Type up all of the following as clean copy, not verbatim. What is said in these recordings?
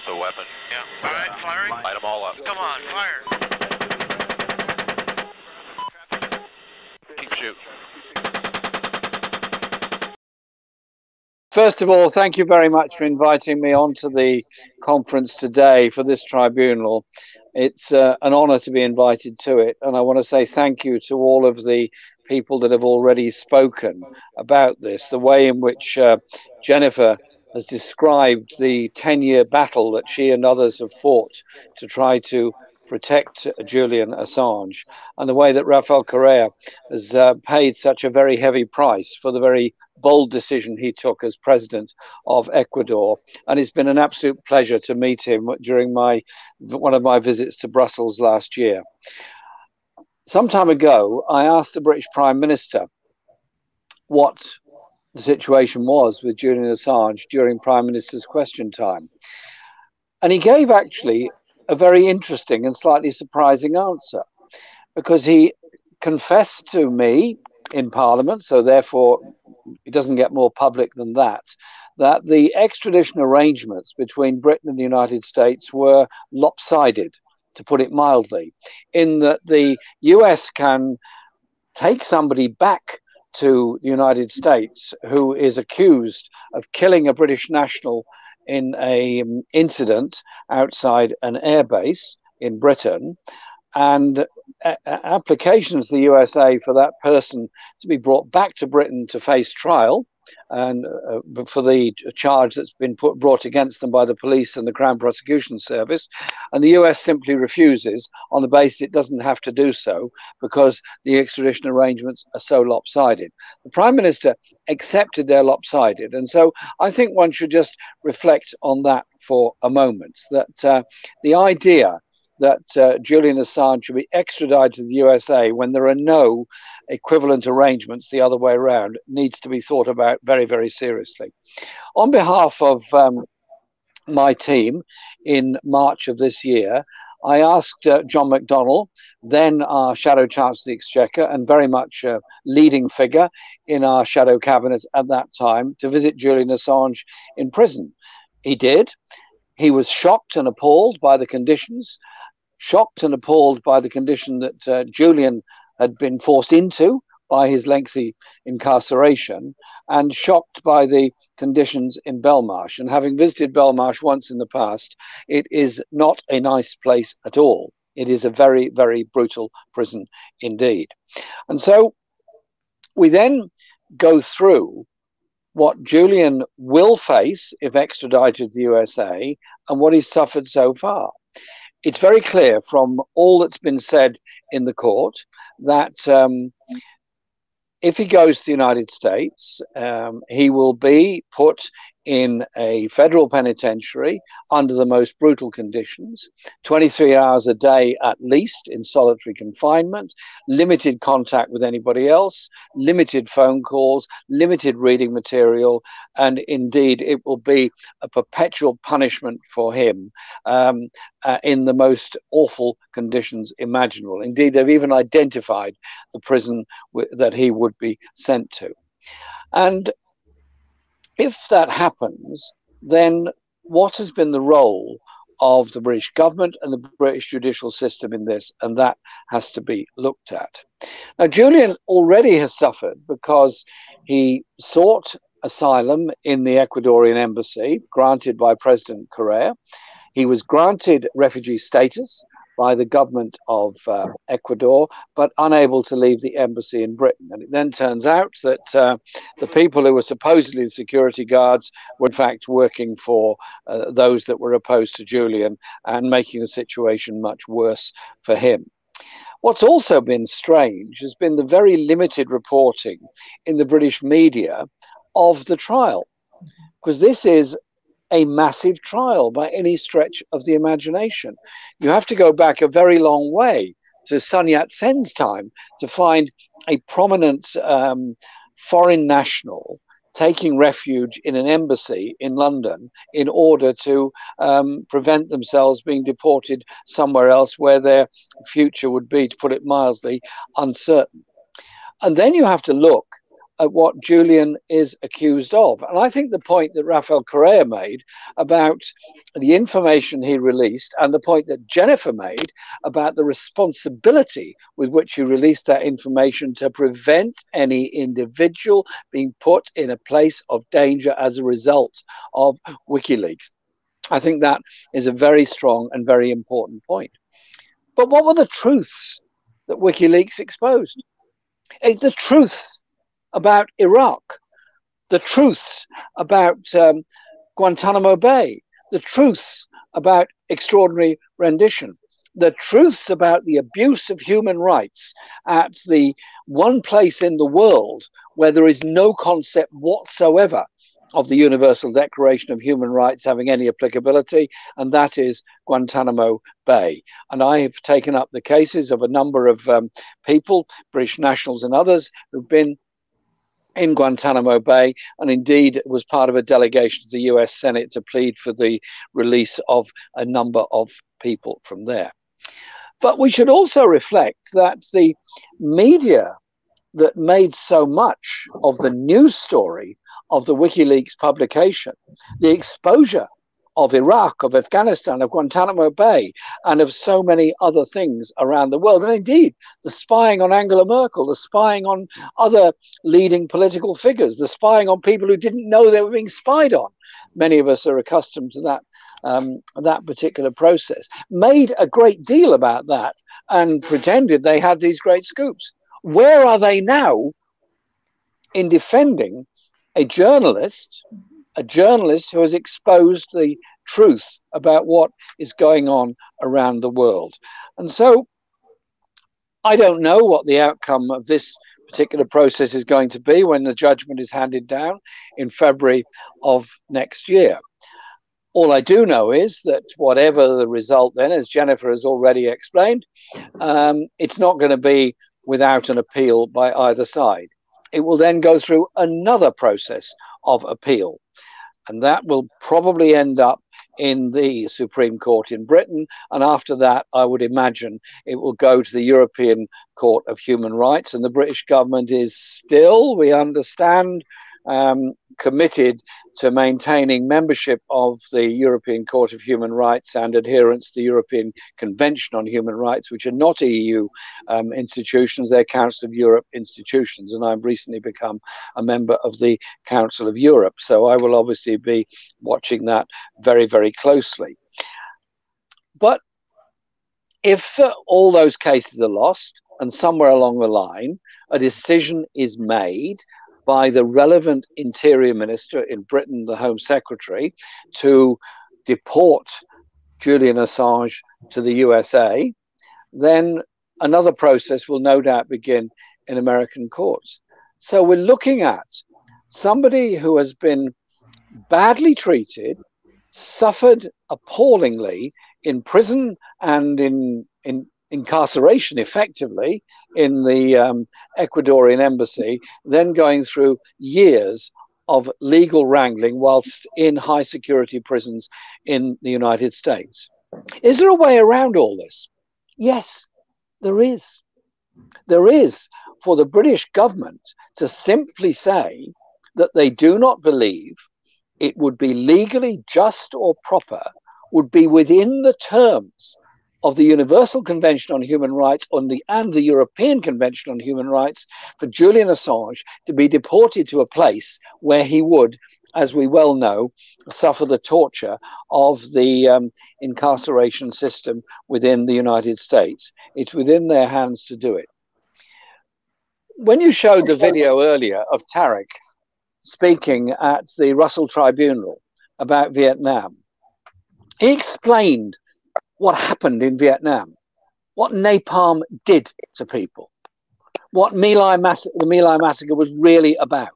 That's a weapon. Yeah. All right, firing. Light them all up. Come on, fire. Keep shooting. First of all, thank you very much for inviting me onto the conference today for this tribunal. It's an honor to be invited to it, and I want to say thank you to all of the people that have already spoken about this, the way in which Jennifer has described the 10-year battle that she and others have fought to try to protect Julian Assange, and the way that Rafael Correa has paid such a very heavy price for the very bold decision he took as president of Ecuador. And it's been an absolute pleasure to meet him during one of my visits to Brussels last year. Some time ago, I asked the British Prime Minister what the situation was with Julian Assange during Prime Minister's question time. And he gave actually a very interesting and slightly surprising answer, because he confessed to me in Parliament, so therefore it doesn't get more public than that, that the extradition arrangements between Britain and the United States were lopsided, to put it mildly, in that the US can take somebody back to the United States who is accused of killing a British national in an incident outside an airbase in Britain, and applications to the USA for that person to be brought back to Britain to face trial and for the charge that's been brought against them by the police and the Crown Prosecution Service, and the US simply refuses on the basis it doesn't have to do so because the extradition arrangements are so lopsided. The Prime Minister accepted they're lopsided, and so I think one should just reflect on that for a moment, that the idea that Julian Assange should be extradited to the USA when there are no equivalent arrangements the other way around needs to be thought about very, very seriously. On behalf of my team, in March of this year, I asked John McDonnell, then our Shadow Chancellor of the Exchequer and very much a leading figure in our Shadow Cabinet at that time, to visit Julian Assange in prison. He did. He was shocked and appalled by the conditions, shocked and appalled by the condition that Julian had been forced into by his lengthy incarceration, and shocked by the conditions in Belmarsh. And having visited Belmarsh once in the past, it is not a nice place at all. It is a very, very brutal prison indeed. And so we then go through what Julian will face if extradited to the USA and what he's suffered so far. It's very clear from all that's been said in the court that if he goes to the United States, he will be put in a federal penitentiary under the most brutal conditions, 23 hours a day at least in solitary confinement, limited contact with anybody else, limited phone calls, limited reading material, and indeed it will be a perpetual punishment for him in the most awful conditions imaginable. Indeed, they've even identified the prison that he would be sent to. And if that happens, then what has been the role of the British government and the British judicial system in this? And that has to be looked at. Now, Julian already has suffered because he sought asylum in the Ecuadorian embassy, granted by President Correa. He was granted refugee status by the government of Ecuador, but unable to leave the embassy in Britain. And it then turns out that the people who were supposedly the security guards were in fact working for those that were opposed to Julian and making the situation much worse for him. What's also been strange has been the very limited reporting in the British media of the trial, because this is a massive trial by any stretch of the imagination. You have to go back a very long way to Sun Yat-sen's time to find a prominent foreign national taking refuge in an embassy in London in order to prevent themselves being deported somewhere else where their future would be, to put it mildly, uncertain. And then you have to look at what Julian is accused of. And I think the point that Rafael Correa made about the information he released and the point that Jennifer made about the responsibility with which he released that information to prevent any individual being put in a place of danger as a result of WikiLeaks. I think that is a very strong and very important point. But what were the truths that WikiLeaks exposed? The truths about Iraq, the truths about Guantanamo Bay, the truths about extraordinary rendition, the truths about the abuse of human rights at the one place in the world where there is no concept whatsoever of the Universal Declaration of Human Rights having any applicability, and that is Guantanamo Bay. And I have taken up the cases of a number of people, British nationals and others, who've been in Guantanamo Bay, and indeed was part of a delegation to the US Senate to plead for the release of a number of people from there. But we should also reflect that the media that made so much of the news story of the WikiLeaks publication, the exposure of Iraq, of Afghanistan, of Guantanamo Bay, and of so many other things around the world. And indeed, the spying on Angela Merkel, the spying on other leading political figures, the spying on people who didn't know they were being spied on. Many of us are accustomed to that, that particular process. Made a great deal about that and pretended they had these great scoops. Where are they now in defending a journalist who has exposed the truth about what is going on around the world? And so I don't know what the outcome of this particular process is going to be when the judgment is handed down in February of next year. All I do know is that whatever the result then, as Jennifer has already explained, it's not going to be without an appeal by either side. It will then go through another process of appeal, and that will probably end up in the Supreme Court in Britain, and after that I would imagine it will go to the European Court of Human Rights. And the British government is still, we understand, committed to maintaining membership of the European Court of Human Rights and adherence to the European Convention on Human Rights, which are not EU institutions, they're Council of Europe institutions. And I've recently become a member of the Council of Europe, so I will obviously be watching that very, very closely. But if all those cases are lost, and somewhere along the line a decision is made by the relevant interior minister in Britain, the Home Secretary, to deport Julian Assange to the USA, then another process will no doubt begin in American courts. So we're looking at somebody who has been badly treated, suffered appallingly in prison and in incarceration, effectively, in the Ecuadorian embassy, then going through years of legal wrangling whilst in high security prisons in the United States. Is there a way around all this? Yes, there is. There is for the British government to simply say that they do not believe it would be legally just or proper, would be within the terms of the Universal Convention on Human Rights and the European Convention on Human Rights for Julian Assange to be deported to a place where he would, as we well know, suffer the torture of the incarceration system within the United States. It's within their hands to do it. When you showed the video earlier of Tarek speaking at the Russell Tribunal about Vietnam, he explained what happened in Vietnam, what napalm did to people, what the My Lai Massacre was really about.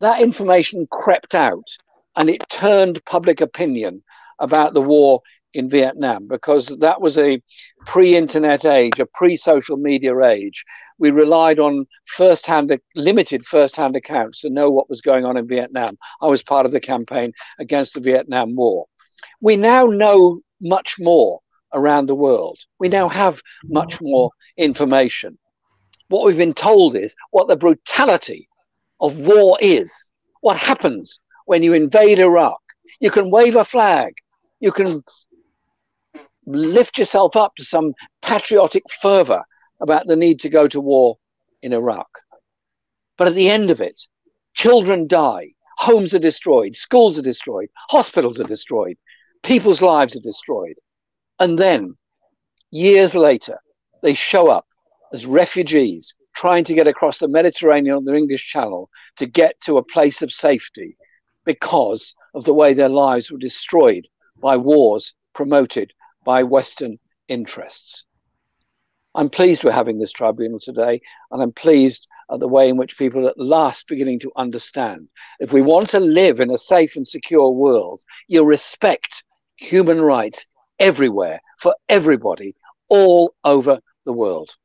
That information crept out and it turned public opinion about the war in Vietnam, because that was a pre-internet age, a pre-social media age. We relied on limited first-hand accounts to know what was going on in Vietnam. I was part of the campaign against the Vietnam War. We now know much more around the world. We now have much more information. what we've been told is what the brutality of war is. What happens when you invade Iraq? You can wave a flag. You can lift yourself up to some patriotic fervor about the need to go to war in Iraq. But at the end of it, children die, homes are destroyed, schools are destroyed, hospitals are destroyed, people's lives are destroyed. And then, years later, they show up as refugees trying to get across the Mediterranean on the English Channel to get to a place of safety because of the way their lives were destroyed by wars promoted by Western interests. I'm pleased we're having this tribunal today, and I'm pleased at the way in which people are at last beginning to understand. If we want to live in a safe and secure world, you respect human rights everywhere, for everybody, all over the world.